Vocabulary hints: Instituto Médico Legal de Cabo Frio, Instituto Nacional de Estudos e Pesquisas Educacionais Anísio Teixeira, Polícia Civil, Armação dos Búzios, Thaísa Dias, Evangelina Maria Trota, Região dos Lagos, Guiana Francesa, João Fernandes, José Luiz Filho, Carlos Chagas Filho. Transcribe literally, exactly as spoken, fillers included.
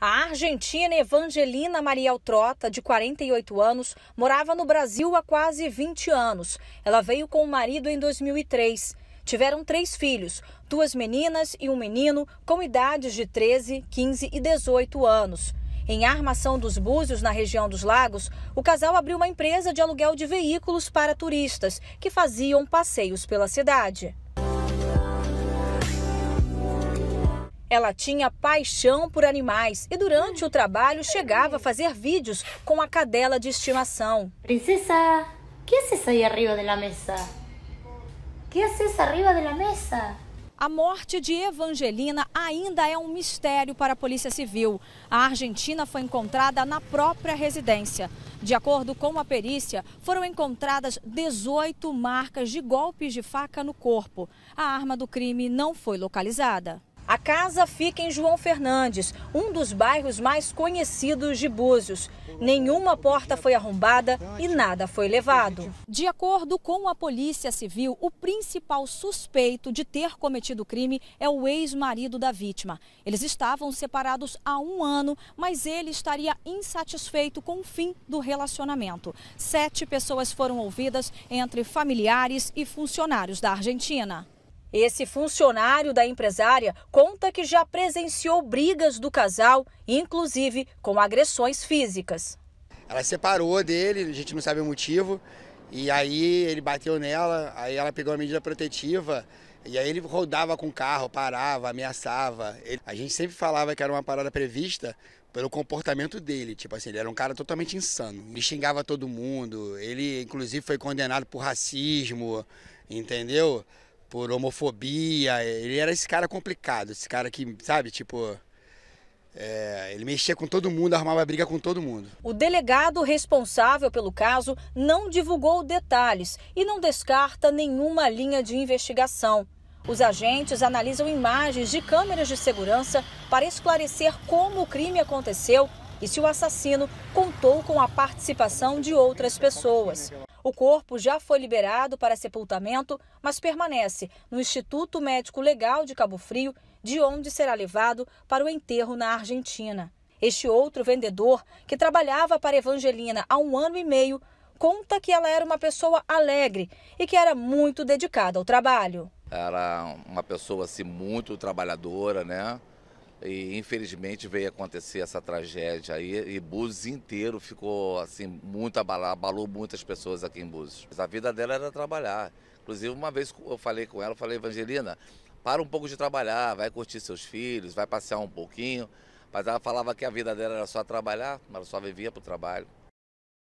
A argentina Evangelina Maria Trota, de quarenta e oito anos, morava no Brasil há quase vinte anos. Ela veio com o marido em dois mil e três. Tiveram três filhos, duas meninas e um menino, com idades de treze, quinze e dezoito anos. Em Armação dos Búzios, na região dos Lagos, o casal abriu uma empresa de aluguel de veículos para turistas, que faziam passeios pela cidade. Ela tinha paixão por animais e durante o trabalho chegava a fazer vídeos com a cadela de estimação. Princesa, o que é isso aí arriba da mesa? O que é isso arriba da mesa? A morte de Evangelina ainda é um mistério para a Polícia Civil. A argentina foi encontrada na própria residência. De acordo com a perícia, foram encontradas dezoito marcas de golpes de faca no corpo. A arma do crime não foi localizada. A casa fica em João Fernandes, um dos bairros mais conhecidos de Búzios. Nenhuma porta foi arrombada e nada foi levado. De acordo com a Polícia Civil, o principal suspeito de ter cometido o crime é o ex-marido da vítima. Eles estavam separados há um ano, mas ele estaria insatisfeito com o fim do relacionamento. Sete pessoas foram ouvidas, entre familiares e funcionários da Argentina. Esse funcionário da empresária conta que já presenciou brigas do casal, inclusive com agressões físicas. Ela se separou dele, a gente não sabe o motivo, e aí ele bateu nela, aí ela pegou uma medida protetiva, e aí ele rodava com o carro, parava, ameaçava. Ele, a gente sempre falava que era uma parada prevista pelo comportamento dele, tipo assim, ele era um cara totalmente insano. Ele xingava todo mundo, ele inclusive foi condenado por racismo, entendeu? Por homofobia, ele era esse cara complicado, esse cara que, sabe, tipo, é, ele mexia com todo mundo, arrumava briga com todo mundo. O delegado responsável pelo caso não divulgou detalhes e não descarta nenhuma linha de investigação. Os agentes analisam imagens de câmeras de segurança para esclarecer como o crime aconteceu e se o assassino contou com a participação de outras pessoas. O corpo já foi liberado para sepultamento, mas permanece no Instituto Médico Legal de Cabo Frio, de onde será levado para o enterro na Argentina. Este outro vendedor, que trabalhava para Evangelina há um ano e meio, conta que ela era uma pessoa alegre e que era muito dedicada ao trabalho. Era uma pessoa assim, muito trabalhadora, né? E infelizmente veio acontecer essa tragédia aí e Búzios inteiro ficou assim, muito abalado, abalou muitas pessoas aqui em Búzios. A vida dela era trabalhar, inclusive uma vez eu falei com ela, eu falei, Evangelina, para um pouco de trabalhar, vai curtir seus filhos, vai passear um pouquinho, mas ela falava que a vida dela era só trabalhar, mas ela só vivia para o trabalho.